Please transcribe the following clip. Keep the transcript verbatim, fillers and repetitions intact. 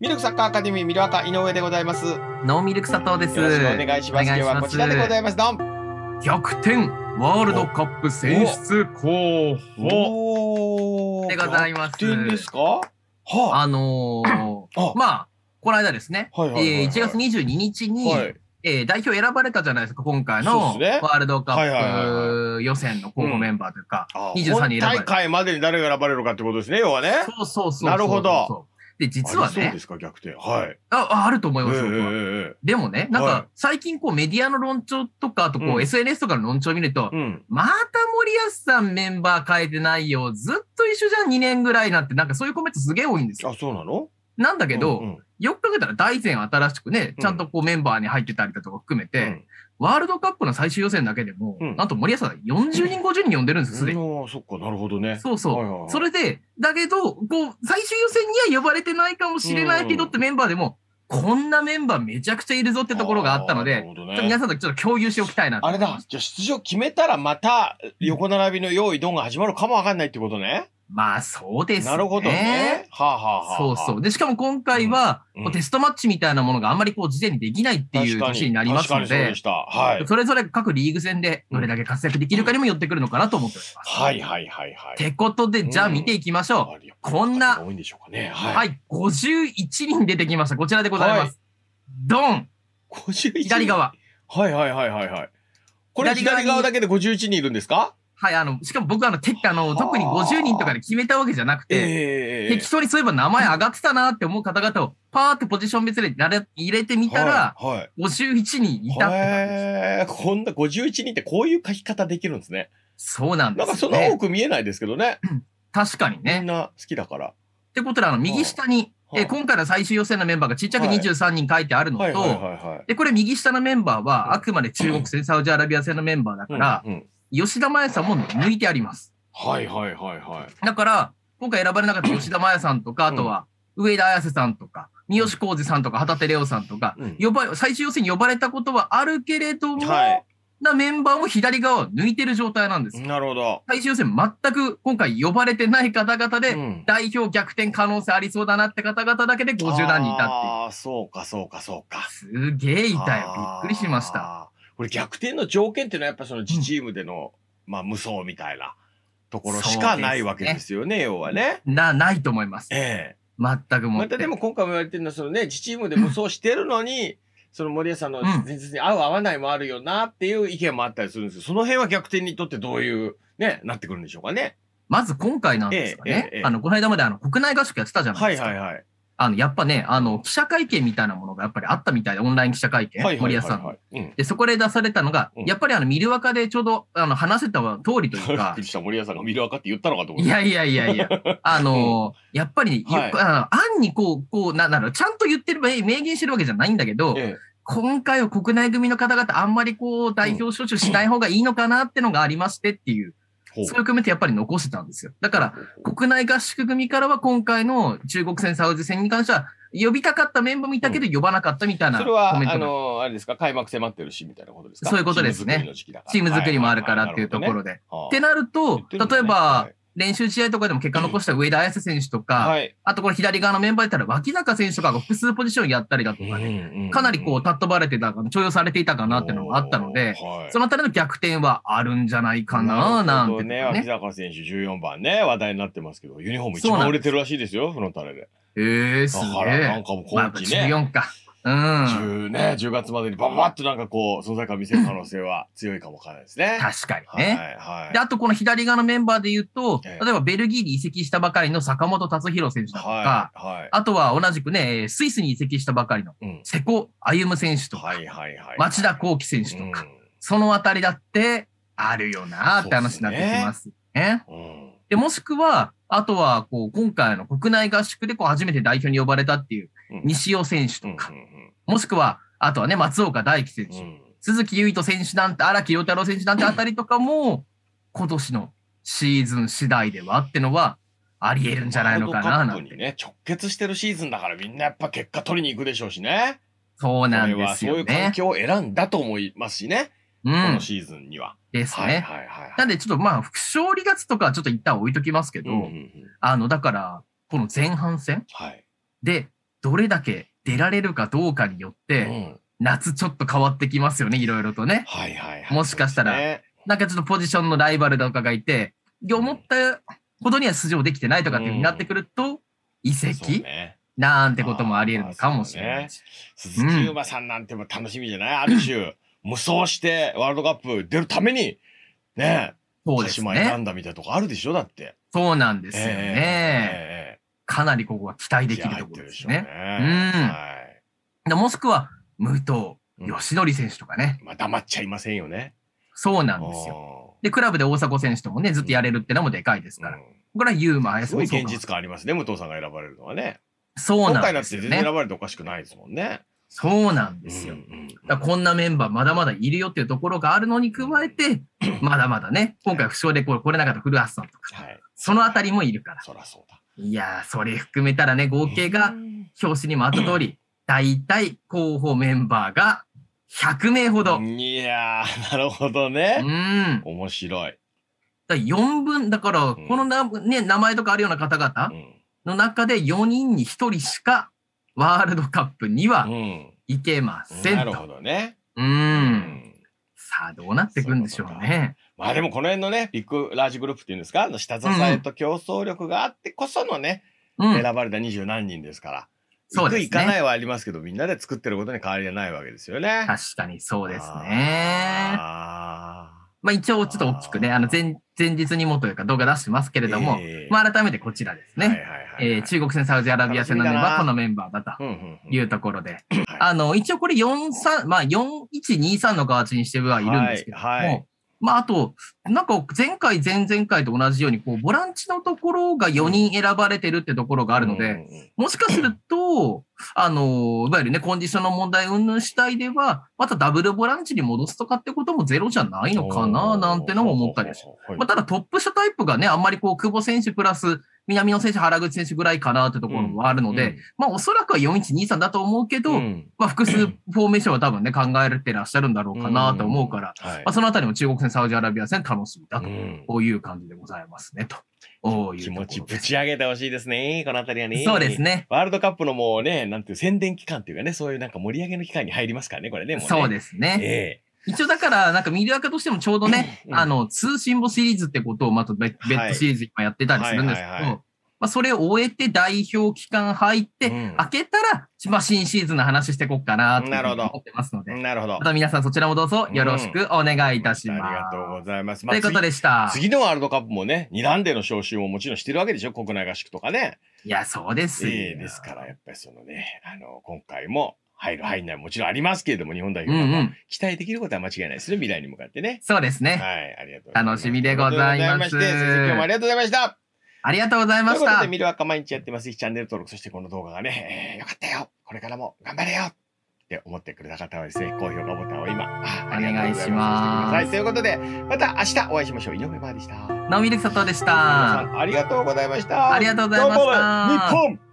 ミルクサッカーアカデミーミルアカ井上でございます。ノーミルク佐藤です。よろしくお願いします。今日はこちらでございます。ドン。逆転ワールドカップ選出候補でございます。逆転ですか？はあ、あのー、まあこの間ですね。いちがつにじゅうににちに、はい、えー、代表選ばれたじゃないですか、今回のワールドカップ予選の候補メンバーというか、にじゅうさんにん選ばれた。大会までに誰が選ばれるかってことですね、要はね。そうそうそう。なるほど。で、実はね。そうですか、逆転。はい。あ、あると思います、僕は。でもね、なんか、最近こうメディアの論調とか、あとこう エスエヌエス とかの論調を見ると、また森保さんメンバー変えてないよ、ずっと一緒じゃん、にねんぐらいなんて、なんかそういうコメントすげえ多いんですよ。あ、そうなの？なんだけど、よく考えたら大前新しくね、ちゃんとこうメンバーに入ってたりだとか含めて、うん、ワールドカップの最終予選だけでも、うん、なんと森保さんよんじゅうにん、ごじゅうにん呼んでるんですよ、すでに。ああ、そっか、なるほどね。そうそう。それで、だけど、こう、最終予選には呼ばれてないかもしれないけどってメンバーでも、うん、こんなメンバーめちゃくちゃいるぞってところがあったので、ね、ちょっと皆さんとちょっと共有しておきたいなと思います。あれだ、じゃあ出場決めたらまた横並びの用意ドンが始まるかもわかんないってことね。まあそうですね。なるほどね。はあ、はあはあ、そうそう。で、しかも今回は、うんうん、テストマッチみたいなものがあんまりこう事前にできないっていう年になりますので、そ, ではい、それぞれ各リーグ戦でどれだけ活躍できるかにもよってくるのかなと思っております。うん、はいはいはいはい。ってことで、じゃあ見ていきましょう。うん、こんな、多いんでしょうかね、はい、はい、ごじゅういちにん出てきました。こちらでございます。ドン、はい、左側。はいはいはいはいはい。これ左側だけでごじゅういちにんいるんですか？はい、あの、しかも僕はあの、てあの特にごじゅうにんとかで決めたわけじゃなくて、えー、適当にそういえば名前上がってたなって思う方々を、パーってポジション別で入れてみたら、はいはい、ごじゅういちにんいたって感じです。こんなごじゅういちにんってこういう書き方できるんですね。そうなんです、ね。なんかそんな多く見えないですけどね。確かにね。みんな好きだから。ってことで、あの、右下に、えー、今回の最終予選のメンバーがちっちゃくにじゅうさんにん書いてあるのと、で、これ右下のメンバーは、あくまで中国戦、サウジアラビア戦のメンバーだから、うんうん、吉田麻也さんも抜いてあります。はいはいはいはい。だから、今回選ばれなかった吉田麻也さんとか、あとは、上田綾瀬さんとか、三好浩二さんとか、旗手怜央さんとか、呼ば、最終予選に呼ばれたことはあるけれども、なメンバーも左側を抜いてる状態なんです。なるほど。最終予選全く今回呼ばれてない方々で、代表逆転可能性ありそうだなって方々だけでごじゅうなんにんいたっていう。ああ、そうかそうかそうか。すげえいたよ。びっくりしました。これ逆転の条件っていうのはやっぱその自チームでの、うん、まあ無双みたいなところしかないわけですよね、ね要はね。な、ないと思います。ええ。全くもって。またでも今回も言われてるのは、そのね、自チームで無双してるのに、その森保さんの前日に合う合わないもあるよなっていう意見もあったりするんですけど、その辺は逆転にとってどういう、ね、なってくるんでしょうかね。まず今回なんですかね。ええええ、あの、この間まであの国内合宿やってたじゃないですか。はいはいはい。あの、やっぱね、あの、記者会見みたいなものがやっぱりあったみたいで、オンライン記者会見、森保さんの。で、そこで出されたのが、うん、やっぱりあの、ミルアカでちょうど、あの、話せた通りというか。びっくりした、森保さんがミルアカって言ったのかと思って。いやいやいやいや、あの、うん、やっぱり、はい、あの、案にこう、こう、な、なる、ちゃんと言ってる、明言してるわけじゃないんだけど、ええ、今回は国内組の方々、あんまりこう、代表招集しない方がいいのかなってのがありましてっていう。そういう組みってやっぱり残してたんですよ。だから、国内合宿組からは今回の中国戦、サウジ戦に関しては、呼びたかったメンバーもいたけど、呼ばなかったみたいなコメントが、うん。それは、あの、あれですか、開幕迫ってるし、みたいなことですか？そういうことですね。チーム作りもあるからっていうところで。はいはいはい、ってなると、ね、例えば、はい、練習試合とかでも結果残した上田綾瀬選手とか、うんはい、あとこれ左側のメンバーで言ったら脇坂選手とかが複数ポジションやったりだとかね、かなりこう、たっとばれてたか、重用されていたかなっていうのもあったので、はい、そのあたりの逆転はあるんじゃないかな、なんてね。脇坂選手じゅうよんばんね、話題になってますけど、ユニフォーム一番売れてるらしいですよ、フロンターレで。ええ、すげえ。だからなんかもう今季ね。じゅうよんか。うん。ね、じゅうがつまでにババッとなんかこう、存在感見せる可能性は強いかもわからないですね。確かにね。はいはい、で、あとこの左側のメンバーで言うと、ええ、例えばベルギーに移籍したばかりの坂本達弘選手だとか、はいはい、あとは同じくね、スイスに移籍したばかりの瀬古歩選手とか、町田幸輝選手とか、うん、そのあたりだってあるよなーって話になってきますね。うん、で、もしくは、あとは、こう、今回の国内合宿で、こう、初めて代表に呼ばれたっていう、西尾選手とか、もしくは、あとはね、松岡大樹選手、うん、鈴木唯人選手なんて、荒木陽太郎選手なんてあたりとかも、今年のシーズン次第ではってのは、あり得るんじゃないのかな、なんて。ね、直結してるシーズンだから、みんなやっぱ結果取りに行くでしょうしね。そうなんですよね。そういう環境を選んだと思いますしね。うん、このシーズンには。ですね。なんで、ちょっとまあ、勝利勝ちとかはちょっと一旦置いときますけど、あの、だから、この前半戦で、どれだけ出られるかどうかによって、うん、夏ちょっと変わってきますよね、いろいろとね、はいはいはい、もしかしたら、ね、なんかちょっとポジションのライバルとかがいて思ったほどには出場できてないとかっていう風になってくると、うん、移籍なんてこともありえるのかもしれないし、ね、鈴木優磨さんなんても楽しみじゃない、うん、ある種無双してワールドカップ出るためにね、そうですね、鹿島選んだみたいなとこあるでしょ。だってそうなんですよね、えー、かなりここは期待できるところですね。もしくは武藤義則選手とかね、うん、まあ、黙っちゃいませんよね。そうなんですよ。でクラブで大迫選手ともねずっとやれるってのもでかいですから、うん、これは優磨、すごい現実感ありますね、武藤さんが選ばれるのはね。そうなんですよね。今回だって全然選ばれておかしくないですもんね。そうなんですよ。だこんなメンバーまだまだいるよっていうところがあるのに加えて、まだまだね、今回負傷で来れなかった古橋さんとか、はい、そのあたりもいるから。そらそうだ。いやー、それ含めたらね、合計が表紙にもあった通り、大体候補メンバーがひゃくめいほど。いやー、なるほどね。うん。面白い。だよんぶん、だから、このな、うん、ね、名前とかあるような方々の中でよにんにひとりしか、ワールドカップには行けませんと、うん、なるほどね。うん、さあどうなってくんでしょうね。まあでもこの辺のねビッグラージグループっていうんですか、あの下支えと競争力があってこそのね、うん、選ばれた二十何人ですから、そうですね、行く行かないはありますけど、みんなで作ってることに変わりはないわけですよね。確かにそうですね。あまあ一応ちょっと大きくね、あの 前, 前日にもというか動画出してますけれども、えー、まあ改めてこちらですね。中国戦、サウジアラビア戦のメンバーはこのメンバーだというところで、あの一応これよんさん、まあ、よんいちにさんの形にしてはいるんですけども、はいはい、まあ、あと、なんか前回、前々回と同じようにこうボランチのところがよにん選ばれてるってところがあるので、もしかすると、あのいわゆるねコンディションの問題云々次第ではまたダブルボランチに戻すとかってこともゼロじゃないのかななんてのも思ったりして、まあ、ただトップ下タイプがねあんまりこう久保選手プラス南野選手、原口選手ぐらいかなってところもあるので、まあおそらくはよんいちにさんだと思うけど、まあ複数フォーメーションは多分ね考えてらっしゃるんだろうかなと思うから、まあそのあたりも中国戦、サウジアラビア戦楽しみだと、こういう感じでございますねと。気持ちぶち上げてほしいですね、このあたりはね。そうですね。ワールドカップのもうね、なんていう宣伝期間というかね、そういうなんか盛り上げの期間に入りますからね、これね。もうね、そうですね。えー一応だから、なんかミリアカとしてもちょうどね、あの、通信簿シリーズってことを、また別途シリーズ今やってたりするんですけど、まあそれを終えて代表期間入って、うん、明けたら、まあ新シーズンの話していこうかなと思ってますので、なるほど。また皆さんそちらもどうぞよろしくお願いいたします。うん、ありがとうございます。まあ、ということでした。次のワールドカップもね、にらんでの招集ももちろんしてるわけでしょ、国内合宿とかね。いや、そうですよ。えー、ですから、やっぱりそのね、あの、今回も、入る入んないもちろんありますけれども、日本代表は期待できることは間違いないですね、未来に向かってね。そうですね。はい、ありがとうございます。楽しみでございます。先生、今日もありがとうございました。ありがとうございました。ということで、ミルアカ毎日やってます。ぜひチャンネル登録、そしてこの動画がね、えー、よかったよ、これからも頑張れよって思ってくれた方はですね、高評価ボタンを今、お願いします。ということで、また明日お会いしましょう。井上真央でした。直美力佐藤でした。ありがとうございました。ありがとうございました。どうも、日本。